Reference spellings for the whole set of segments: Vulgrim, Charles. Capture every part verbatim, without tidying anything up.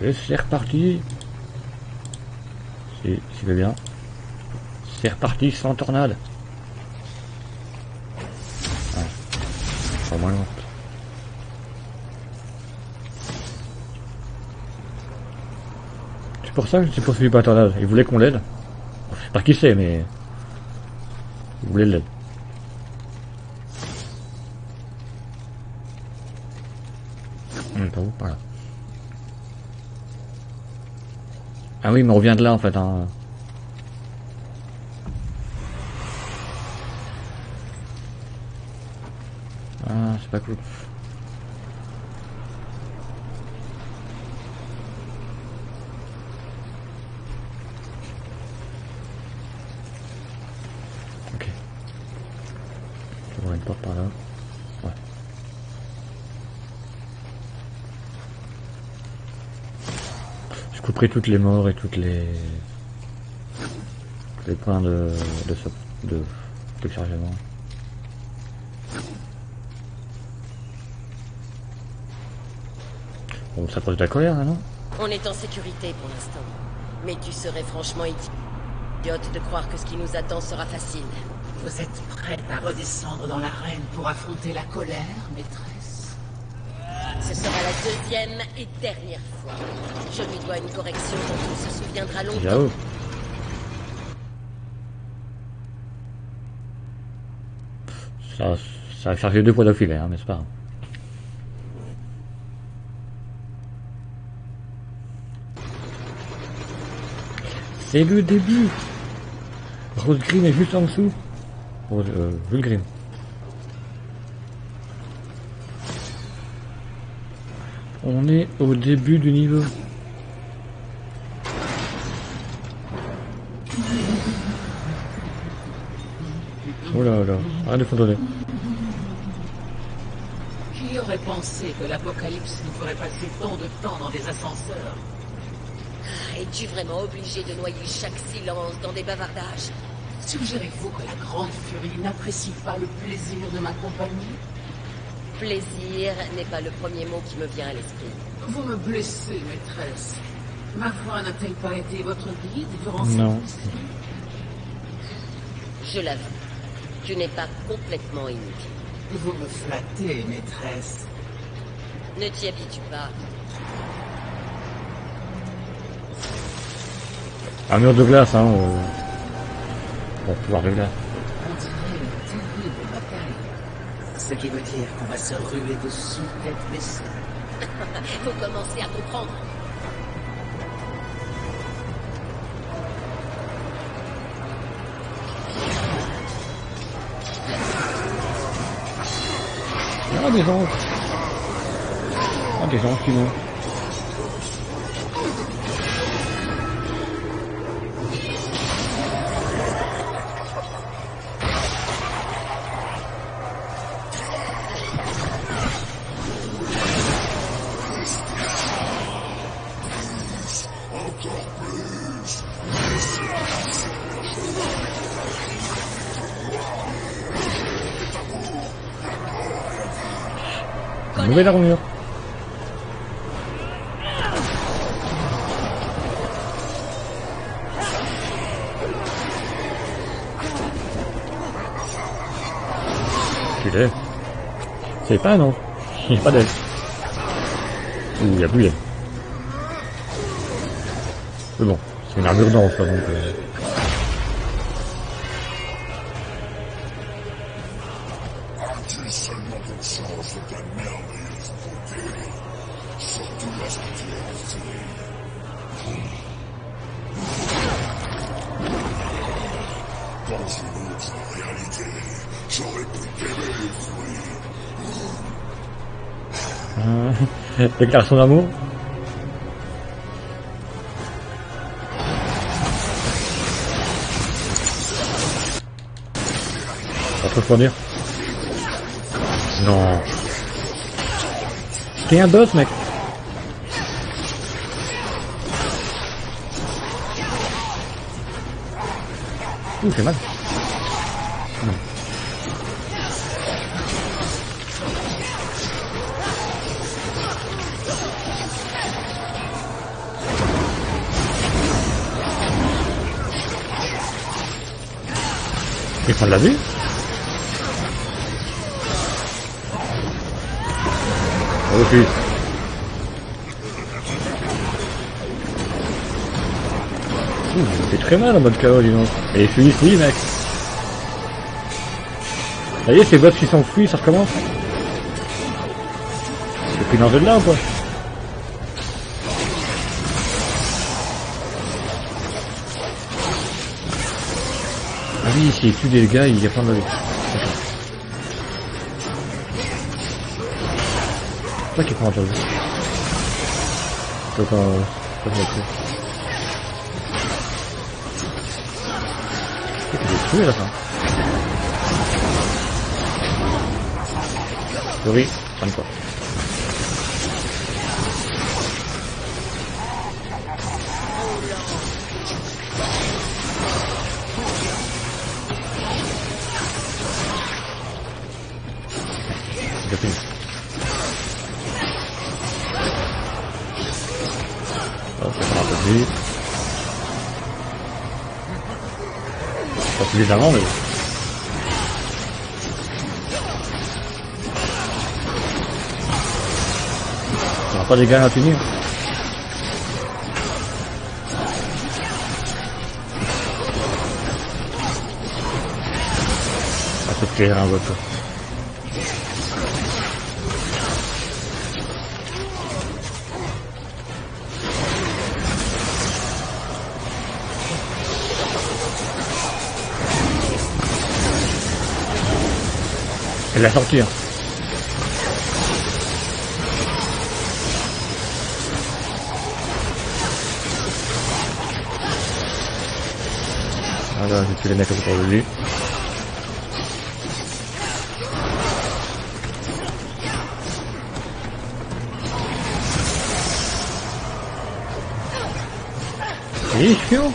Et c'est reparti. Si, si veut bien. C'est reparti sans tornade. Ah. Pas moins lente. C'est pour ça que je ne suis pas suivi par tornade. Il voulait qu'on l'aide. Bon, je sais pas qui c'est, mais... il voulait l'aide. Hum, pas où, par là. Ah oui, mais on revient de là en fait. Hein. Ah, c'est pas cool. Ok. Je vais voir une porte par là. Ouais. Je couperai toutes les morts et toutes les... les points de... de... de... de chargement. On s'approche de la colère, là, non? On est en sécurité pour l'instant. Mais tu serais franchement idiote de croire que ce qui nous attend sera facile. Vous êtes prête à redescendre dans l'arène pour affronter la colère, maîtresse? Ce sera la deuxième et dernière fois. Je lui dois une correction dont on se souviendra longtemps. Ciao. Ça, ça a chargé deux fois d'affilée, hein, n'est-ce pas? C'est le début. Vulgrim est juste en dessous. Rose, euh, Vulgrim. On est au début du niveau. Oh là là, arrête de fondonner. Qui aurait pensé que l'apocalypse nous ferait passer tant de temps dans des ascenseurs? Es-tu vraiment obligé de noyer chaque silence dans des bavardages? Suggérez-vous que la grande furie n'apprécie pas le plaisir de ma compagnie? Plaisir n'est pas le premier mot qui me vient à l'esprit. Vous me blessez, maîtresse. Ma voix n'a-t-elle pas été votre guide durant cette séance? Je l'avoue. Tu n'es pas complètement inutile. Vous me flattez, maîtresse. Ne t'y habitue pas. Un mur de glace, hein, au... pour pouvoir de glace. On dirait une terrible bataille. Ce qui veut dire qu'on va se ruer dessus tête baissée. Faut commencer à comprendre. Il y a des gens. Ah, des gens qui vont. Nouvelle armure. Culé. C'est pas non. Il n'y a pas d'aile. Ouh, il n'y a plus d'aile. Mais bon, c'est une armure dense, donc... Euh... Déclare son amour. Pas trop pour dire. Non. T'es un boss, mec. Ouh, c'est mal. prendre la vue. Recule. Ouh, ça fait très mal en mode K O, dis donc. Et fuis, fuis, mec. Ça y est, ces boss qui sont fuis, ça recommence. C'est plus d'enjeu de là ou quoi? Ah oui, s'il tue des gars, il y a plein de... C'est ça qui prend la chose. C'est pas... C'est pas vrai. C'est qu'il est tué à la fin. Oui, prends quoi. C'est fini. Pas plus légèrement mais... On n'a pas des gains à finir. Ah c'est clair un vote. La torture. Ah là, j'ai pu les mettre autour de lui. Oui, je suis où ?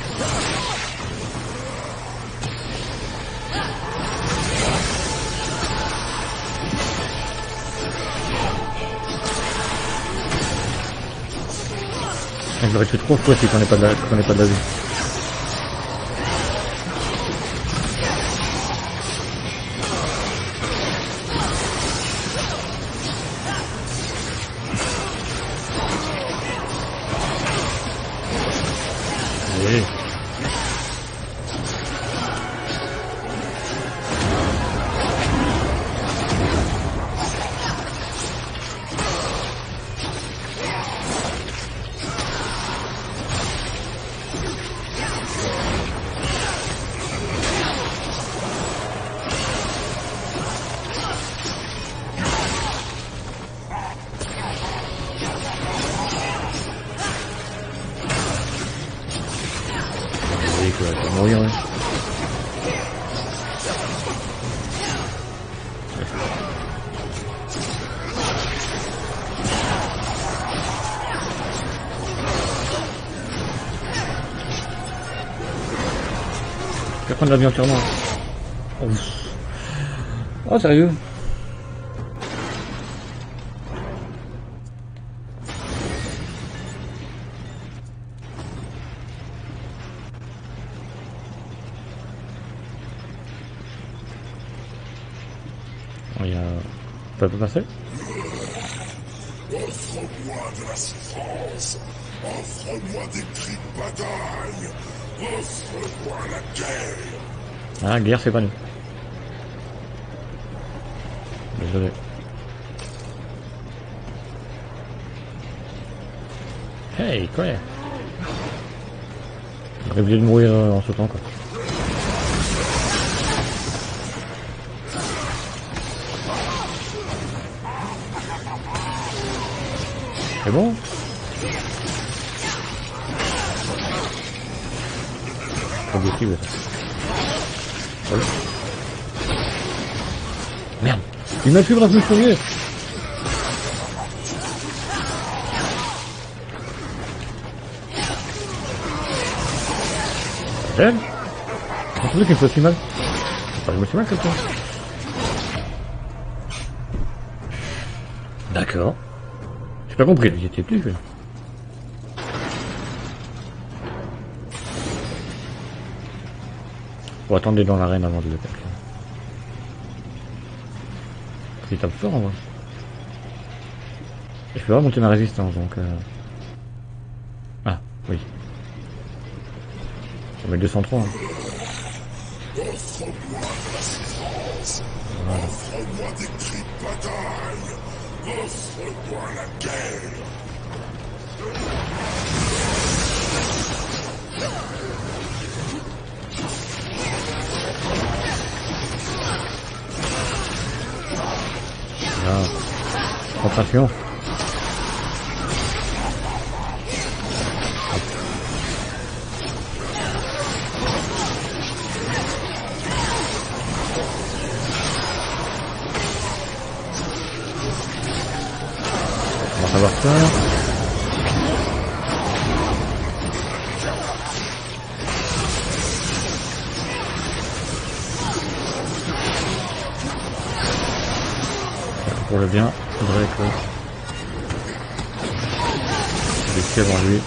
Je l'aurais tué trop de fois si qu'on n'est pas de la, qu'on n'est pas de la vue. Allez. Je vais prendre l'avion entièrement. Oh. Oh sérieux. Oh, il y a... Ça peut passer ? Offre-moi de la souffrance. Offre-moi des cris de bataille. Offre-moi la guerre. Ah, guerre, c'est pas nous. Désolé. Hey, quoi ? J'aurais oublié de mourir en sautant, quoi. C'est bon. Pas possible. Voilà. Merde. Il m'a plus brave le furieux. J'aime. J'ai trouvé qu'il me fait aussi mal. Enfin, je me suis mal comme ça. D'accord. J'ai pas compris, j'étais plus jeune. Bon, attendez dans l'arène avant de le faire. Il tape fort en vrai. Je peux pas monter ma résistance donc. Euh... Ah, oui. On met deux cent trois. Hein. Voilà. Offre-moi des cris de bataille. Offre-moi la guerre. Là. Attention. Avoir peur. Pour le bien, faudrait que les pièges en lui.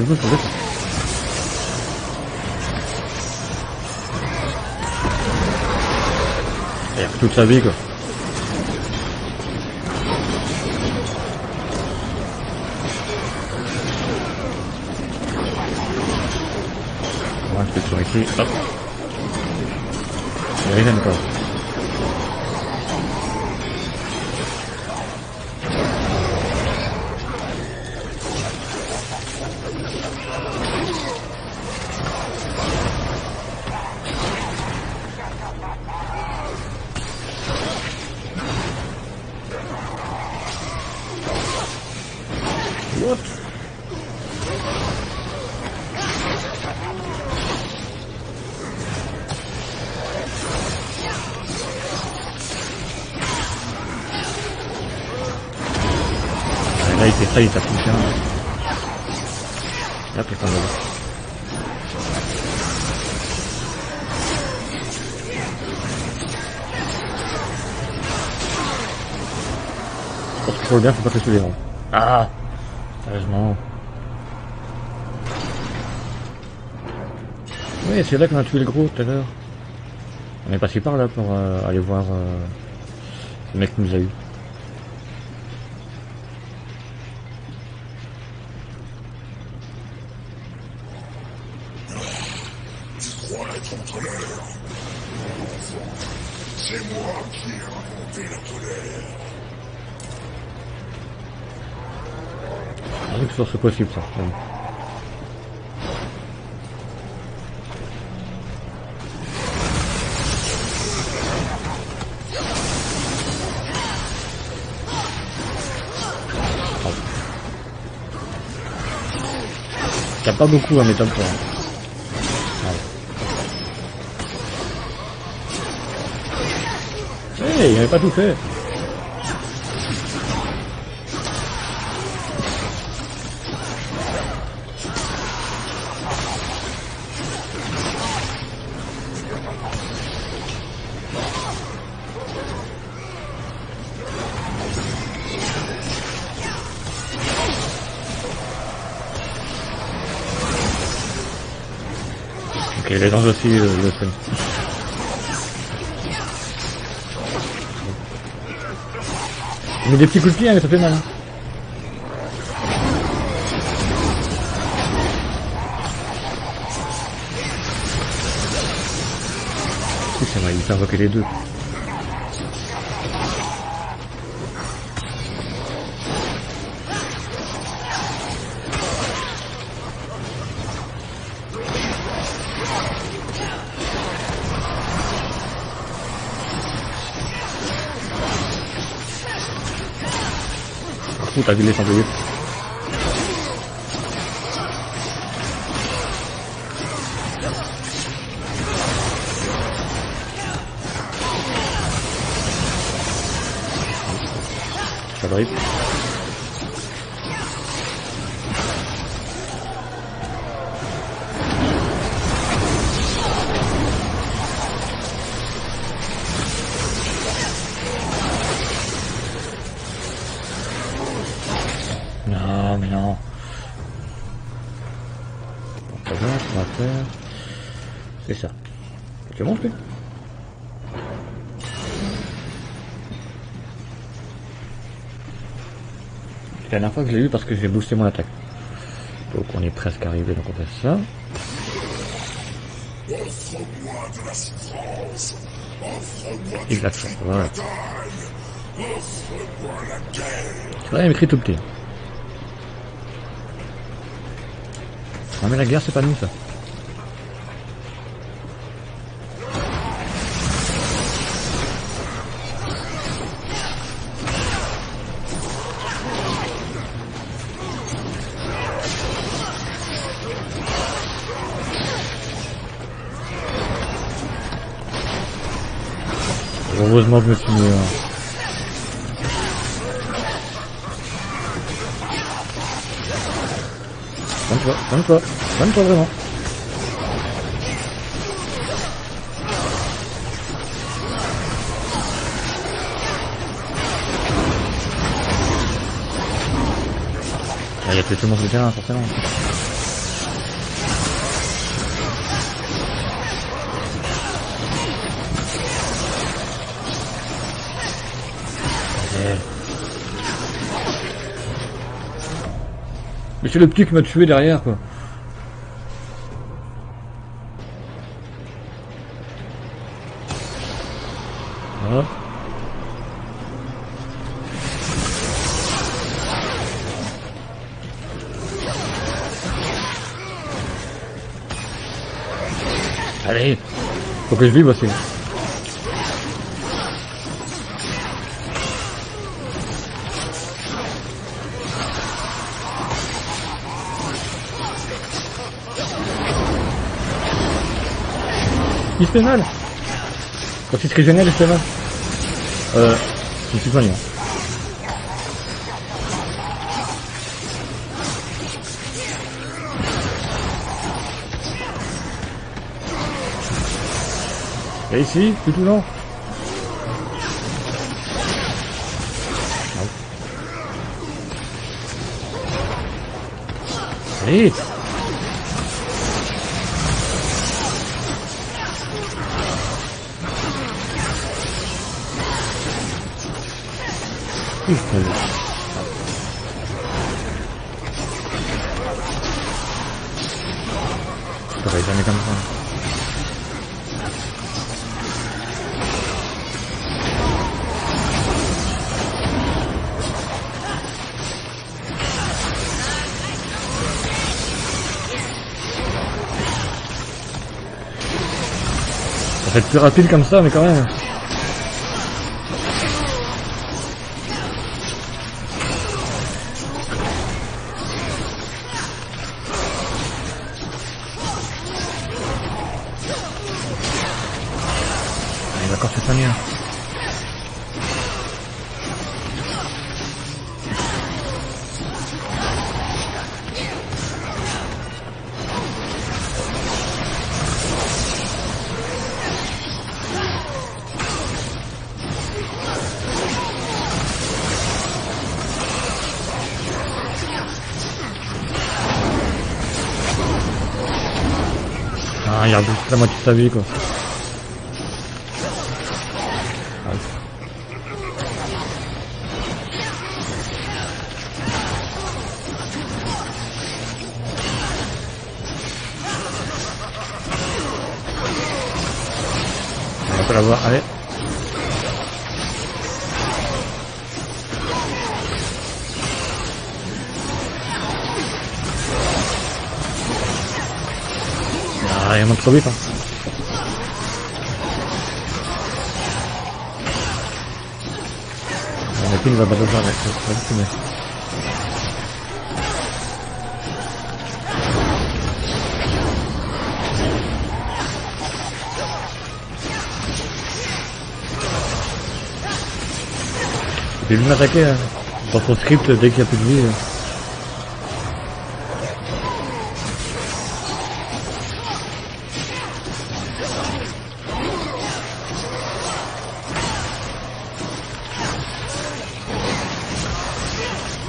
Du coup, je trouve ça. Il a pris toute sa vie quoi. On va un peu sur ici, hop. Il régène quoi. Là il fait ça, il tape tout bien. Là putain de je pense qu'il faut le bien, faut pas que tous les rangs. Ah sérieusement. Oui, c'est là qu'on a tué le gros tout à l'heure. On est passé par là pour euh, aller voir euh, le mec qui nous a eu. C'est moi qui ai raconté la colère. C'est une source possible, ça. Oui. T'as pas beaucoup à métal pour. Hey, il n'avait pas tout fait. Ok, les anges aussi euh, le font. Mais des petits coups de pied, hein, mais ça fait mal. Hein. Ça m'a évité d'invoquer les deux. T'as vu les chandeliers. Te doy. No, no. On va faire. C'est ça. Tu montes, lui ? La dernière fois que je l'ai eu parce que j'ai boosté mon attaque. Donc on est presque arrivé, donc on fait ça. Il l'a fait, voilà. C'est vrai, il m'écrit tout petit. Ah mais la guerre c'est pas nous ça. Heureusement je me suis mis... Euh... Soigne-toi, soigne-toi, soigne-toi vraiment. Ah, il y a tué tout le monde sur le terrain forcément. Mais c'est le petit qui m'a tué derrière quoi. Voilà. Allez, faut que je vive aussi. Il se fait mal. Quand il se régénère, il se fait mal. Euh... Je me suis soigné. Et ici, c'est tout lent. Allez. Je t'aurais jamais comme ça. Ça fait plus rapide comme ça, mais quand même. D'accord, c'est pas mieux. Ah, il a boosté la moitié de sa vie quoi. L'avoir, allez. Ah, il monte trop vite, hein. On a plus une va battre avec ça, mais... J'ai vu m'attaquer hein, dans son script dès qu'il n'y a plus de vie. Hein.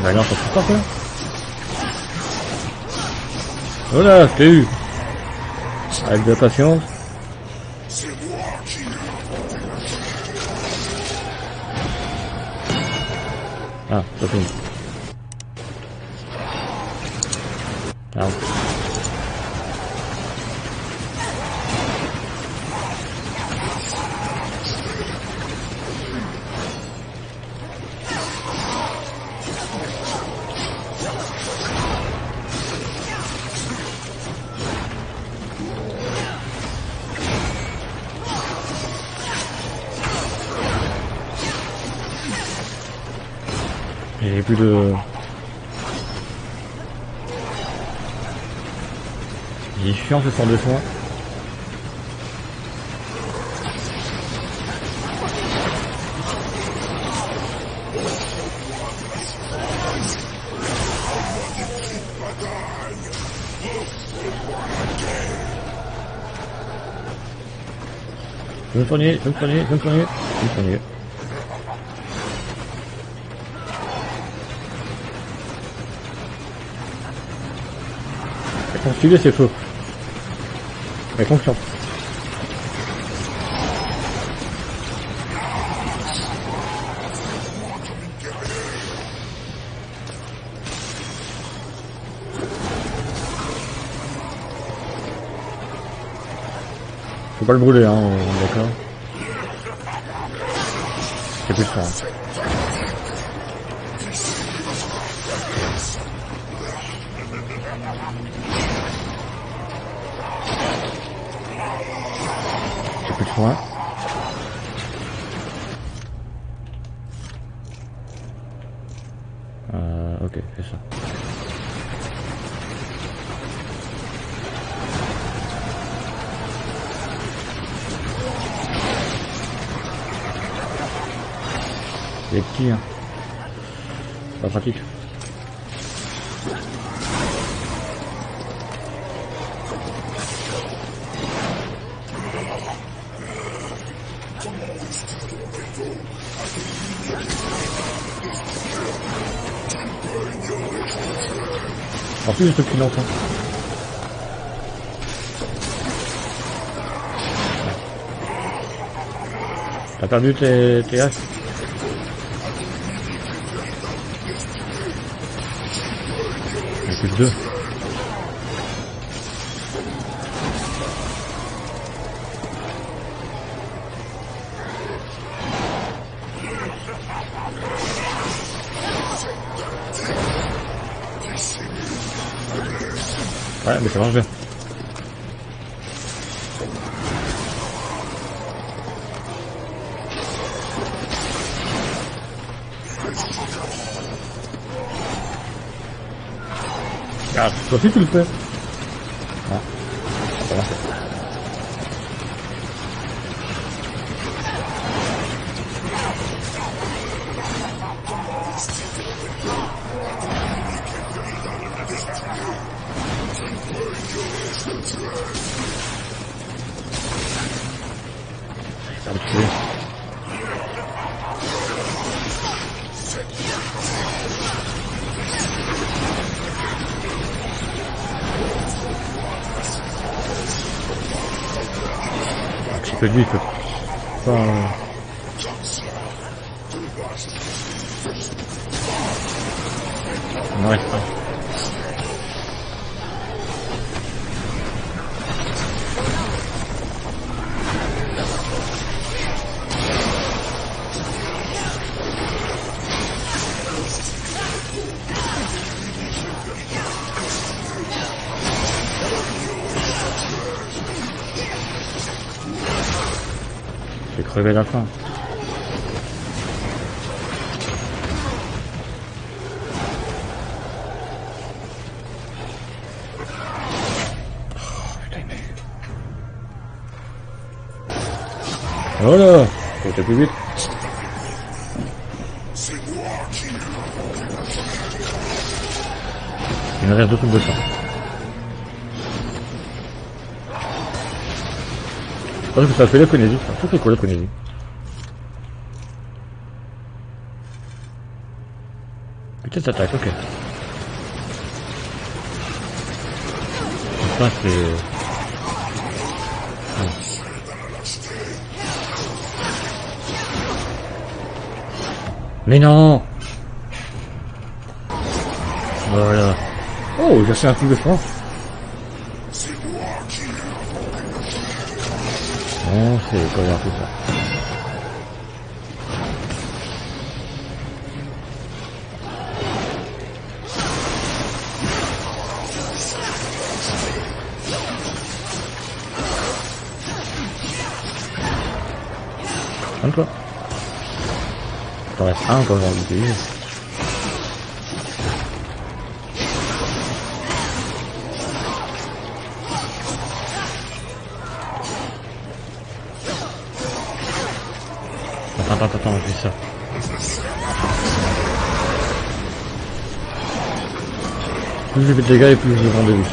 Bah non, ça se passe là. Voilà, je t'ai eu. Avec de la patience. Ah, ça tombe. Ah. Il n'y a plus de... Il est chiant ce sort de soin. Je me soigne, je me soigne, je me soigne, je me soigne. Suivez ces feux. Mais confiance. Faut pas le brûler, hein, d'accord. C'est plus ça. Point. Euh, ok, c'est ça. Les petits, hein. Pas pratique. En plus, depuis longtemps. T'as perdu tes, tes haches. Il y a plus de deux. Ouais, mais ça marche bien. Ah, toi aussi tu le fais. Ah, ça marche. C'est lui, c'est... Enfin... On n'arrive pas. J'ai crevé la faim. Oh putain, mais... Oh là, faut que t'ailles plus vite. Il me reste deux trucs de sang. Je pense que ça fait la Ponésie. Ça fait quoi la Ponésie? Petite attaque, ok. Putain, c'est... Ah. Mais non! Voilà. Oh, j'ai acheté un truc de France. Non, c'est pas grave tout ça. Quoi. T'en restes un quand j'ai envie d'utiliser. Attends, attends, attends, je fais ça. Plus je fais de dégâts et plus je rends de lui.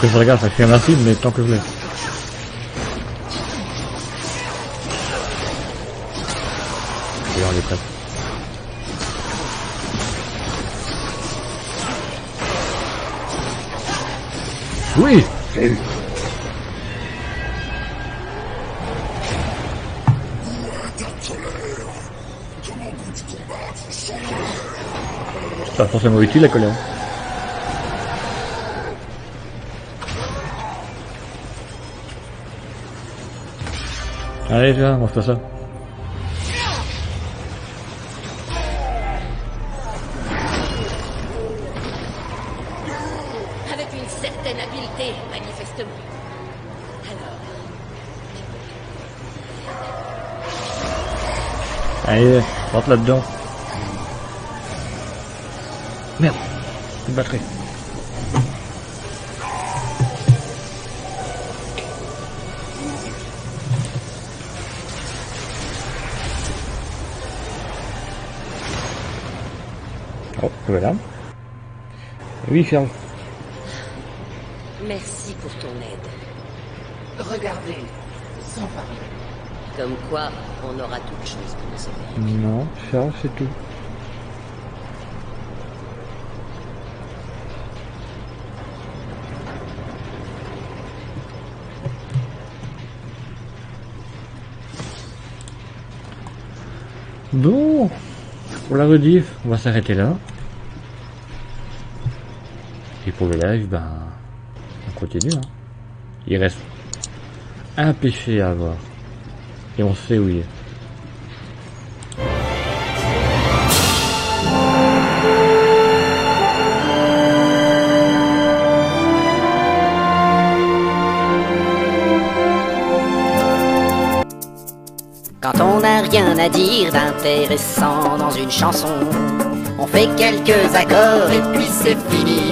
Que je regarde, ça fait un acide, mais tant que je l'ai. Et on est prêt. Oui. Salut. C'est pas forcément utile la colère. Allez, viens, mange pas ça. Avec une certaine habileté, manifestement. Alors... Allez, rentre là-dedans. Merde, une batterie. Oh, voilà. Oui, Charles. Merci pour ton aide. Regardez, sans parler. Comme quoi, on aura toute chose pour nous aider. Non, Charles, c'est tout. Bon, pour la rediff, on va s'arrêter là. Et pour le live, ben, on continue. Hein. Il reste un péché à avoir. Et on sait où il est. Quand on n'a rien à dire d'intéressant dans une chanson, on fait quelques accords et puis c'est fini.